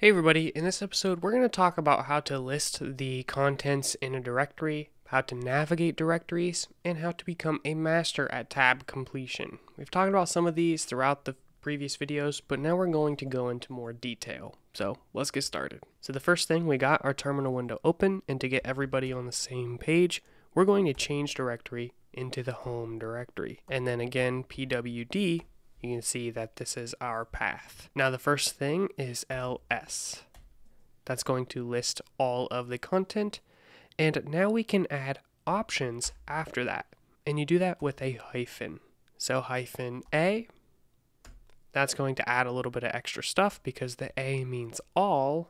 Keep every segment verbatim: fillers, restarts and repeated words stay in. Hey everybody, in this episode we're going to talk about how to list the contents in a directory, how to navigate directories, and how to become a master at tab completion. We've talked about some of these throughout the previous videos, but now we're going to go into more detail. So let's get started. So the first thing, we got our terminal window open, and to get everybody on the same page, we're going to change directory into the home directory. And then again, P W D. You can see that this is our path. Now the first thing is L S. That's going to list all of the content. And now we can add options after that. And you do that with a hyphen. So hyphen A, that's going to add a little bit of extra stuff because the A means all.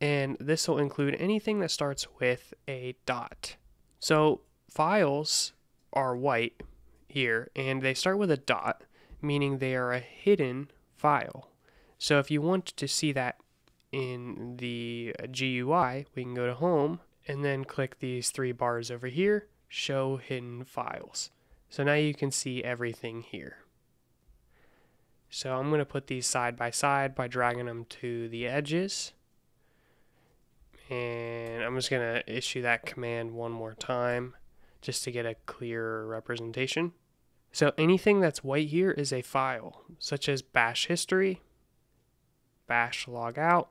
And this will include anything that starts with a dot. So files are white here and they start with a dot, meaning they are a hidden file. So if you want to see that in the G U I, we can go to Home and then click these three bars over here, Show Hidden Files. So now you can see everything here. So I'm gonna put these side by side by dragging them to the edges. And I'm just gonna issue that command one more time just to get a clearer representation. So anything that's white here is a file, such as bash history, bash logout,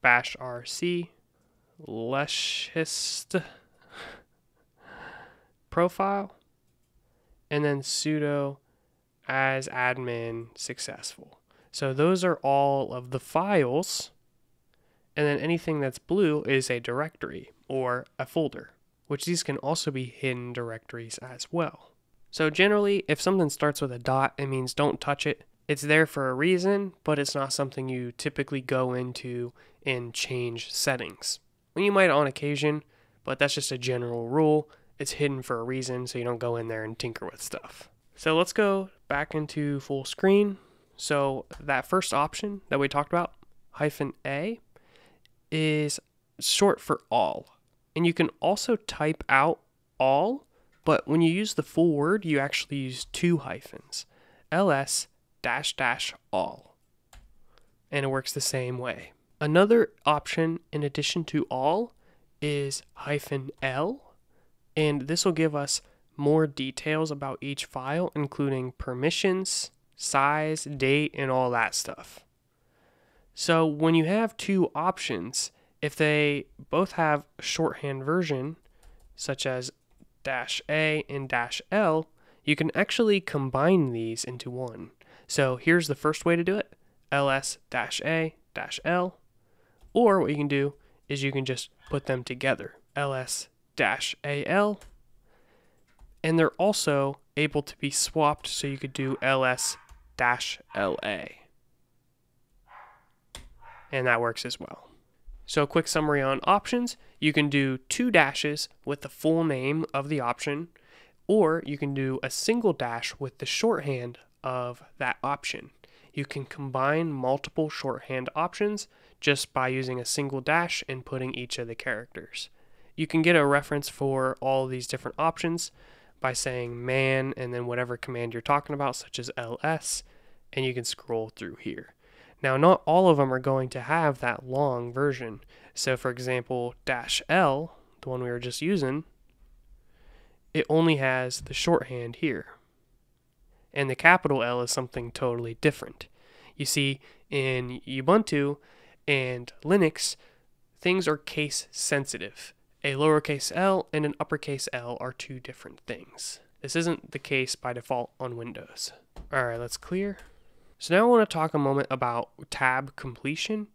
bash rc, leshist profile, and then sudo as admin successful. So those are all of the files, and then anything that's blue is a directory or a folder, which these can also be hidden directories as well. So generally, if something starts with a dot, it means don't touch it. It's there for a reason, but it's not something you typically go into and change settings. Well, you might on occasion, but that's just a general rule. It's hidden for a reason, so you don't go in there and tinker with stuff. So let's go back into full screen. So that first option that we talked about, hyphen A, is short for all. And you can also type out all. But when you use the full word, you actually use two hyphens, ls dash dash all. And it works the same way. Another option in addition to all is hyphen L. And this will give us more details about each file, including permissions, size, date, and all that stuff. So when you have two options, if they both have a shorthand version, such as dash A and dash L, you can actually combine these into one. So here's the first way to do it, ls dash A dash L, or what you can do is you can just put them together, ls dash A L, and they're also able to be swapped, so you could do ls dash L A, and that works as well. So a quick summary on options, you can do two dashes with the full name of the option, or you can do a single dash with the shorthand of that option. You can combine multiple shorthand options just by using a single dash and putting each of the characters. You can get a reference for all these different options by saying man and then whatever command you're talking about, such as ls, and you can scroll through here. Now, not all of them are going to have that long version. So for example, dash L, the one we were just using, it only has the shorthand here. And the capital L is something totally different. You see, in Ubuntu and Linux, things are case sensitive. A lowercase L and an uppercase L are two different things. This isn't the case by default on Windows. All right, let's clear. So now I want to talk a moment about tab completion.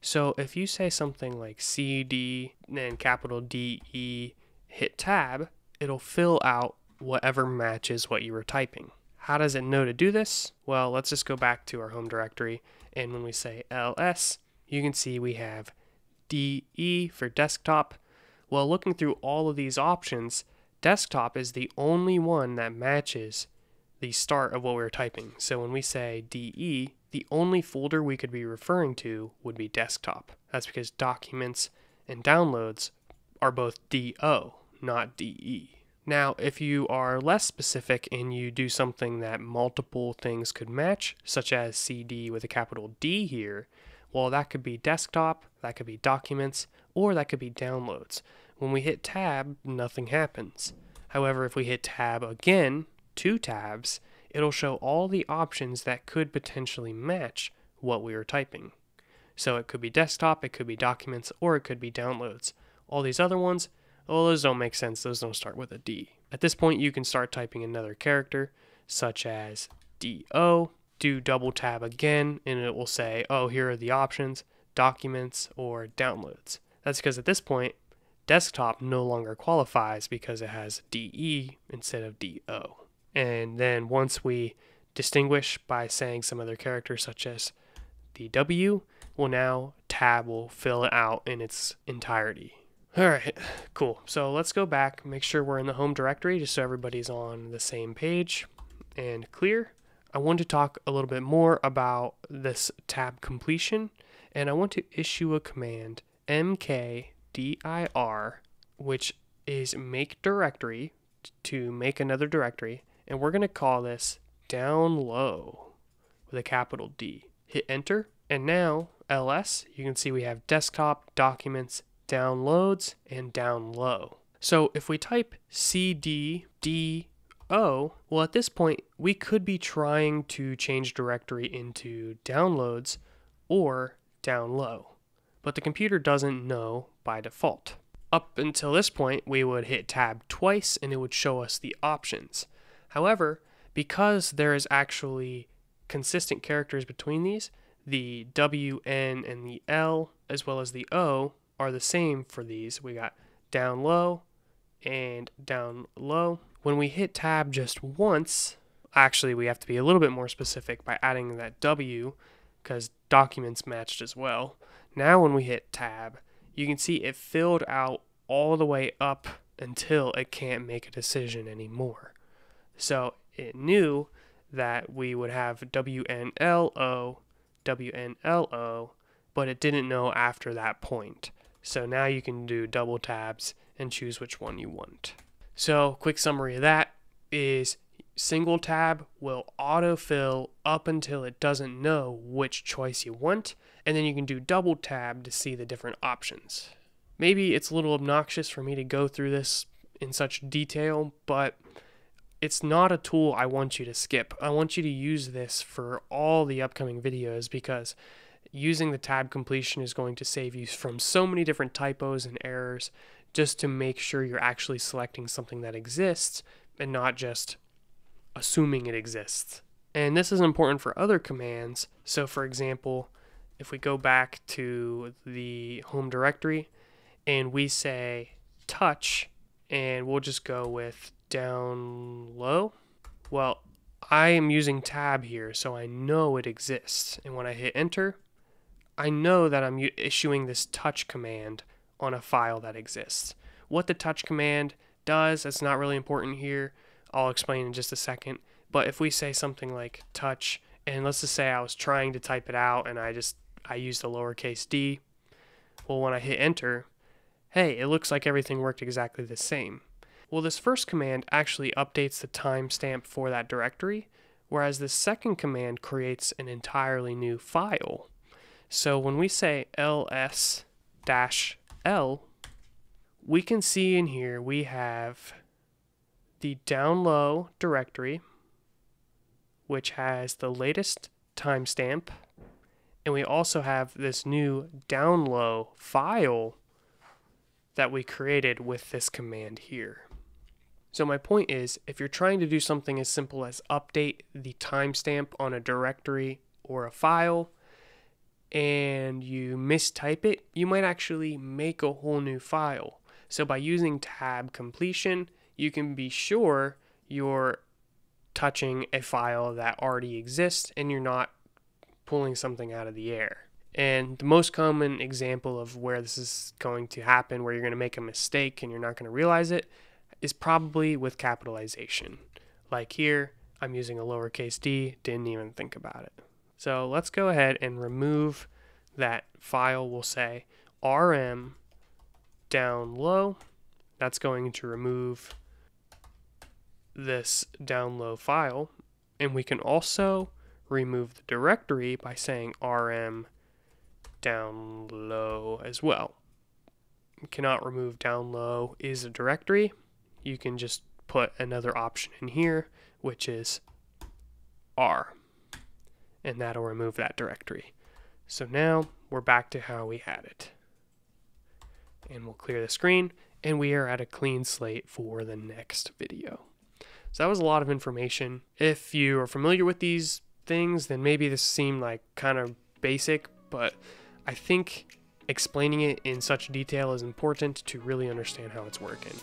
So if you say something like C D, then capital D E, hit tab, it'll fill out whatever matches what you were typing. How does it know to do this? Well, let's just go back to our home directory. And when we say L S, you can see we have D E for desktop. Well, looking through all of these options, desktop is the only one that matches the start of what we were typing. So when we say D E, the only folder we could be referring to would be desktop. That's because documents and downloads are both D O, not D E. Now, if you are less specific and you do something that multiple things could match, such as C D with a capital D here, Well, that could be desktop, that could be documents, or that could be downloads. When we hit tab, nothing happens. However, if we hit tab again, two tabs, it'll show all the options that could potentially match what we were typing. So it could be desktop, it could be documents, or it could be downloads. All these other ones, well, those don't make sense, those don't start with a D. At this point, you can start typing another character, such as D O, do double tab again, and it will say, oh, here are the options, documents, or downloads. That's because at this point, desktop no longer qualifies because it has D E instead of D O. And then once we distinguish by saying some other character, such as the W, well, now tab will fill it out in its entirety. All right, cool. So let's go back, make sure we're in the home directory just so everybody's on the same page, and clear. I want to talk a little bit more about this tab completion, and I want to issue a command mkdir, which is make directory, to make another directory, and we're going to call this down low with a capital D. Hit enter, and now ls, you can see we have desktop, documents, downloads, and down low. So if we type cd d o, well, at this point we could be trying to change directory into downloads or down low, but the computer doesn't know by default. Up until this point, we would hit tab twice and it would show us the options. However, because there is actually consistent characters between these, the W, N, and the L, as well as the O, are the same for these. We got down low and down low. When we hit tab just once, actually we have to be a little bit more specific by adding that W, because documents matched as well. Now when we hit tab, you can see it filled out all the way up until it can't make a decision anymore. So it knew that we would have W N L O, W N L O, but it didn't know after that point. So now you can do double tabs and choose which one you want. So quick summary of that is single tab will autofill up until it doesn't know which choice you want, and then you can do double tab to see the different options. Maybe it's a little obnoxious for me to go through this in such detail, but it's not a tool I want you to skip. I want you to use this for all the upcoming videos, because using the tab completion is going to save you from so many different typos and errors, just to make sure you're actually selecting something that exists and not just assuming it exists. And this is important for other commands. So for example, if we go back to the home directory and we say touch, and we'll just go with down low. Well, I am using tab here, so I know it exists. And when I hit enter, I know that I'm issuing this touch command on a file that exists. What the touch command does, that's not really important here. I'll explain in just a second. But if we say something like touch, and let's just say I was trying to type it out and I just, I used a lowercase d. Well, when I hit enter, hey, it looks like everything worked exactly the same. Well, this first command actually updates the timestamp for that directory, whereas the second command creates an entirely new file. So when we say ls dash l, we can see in here we have the down low directory, which has the latest timestamp, and we also have this new down low file that we created with this command here. So my point is, if you're trying to do something as simple as update the timestamp on a directory or a file, and you mistype it, you might actually make a whole new file. So by using tab completion, you can be sure you're touching a file that already exists and you're not pulling something out of the air. And the most common example of where this is going to happen, where you're going to make a mistake and you're not going to realize it, is probably with capitalization. Like here, I'm using a lowercase d, didn't even think about it. So let's go ahead and remove that file. We'll say rm down low. That's going to remove this down low file. And we can also remove the directory by saying rm down low as well. You cannot remove down low is a directory. You can just put another option in here, which is R, and that'll remove that directory. So now we're back to how we had it. And we'll clear the screen, and we are at a clean slate for the next video. So that was a lot of information. If you are familiar with these things, then maybe this seemed like kind of basic, but I think explaining it in such detail is important to really understand how it's working.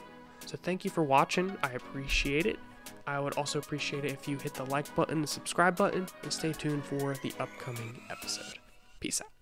So thank you for watching. I appreciate it. I would also appreciate it if you hit the like button, the subscribe button, and stay tuned for the upcoming episode. Peace out.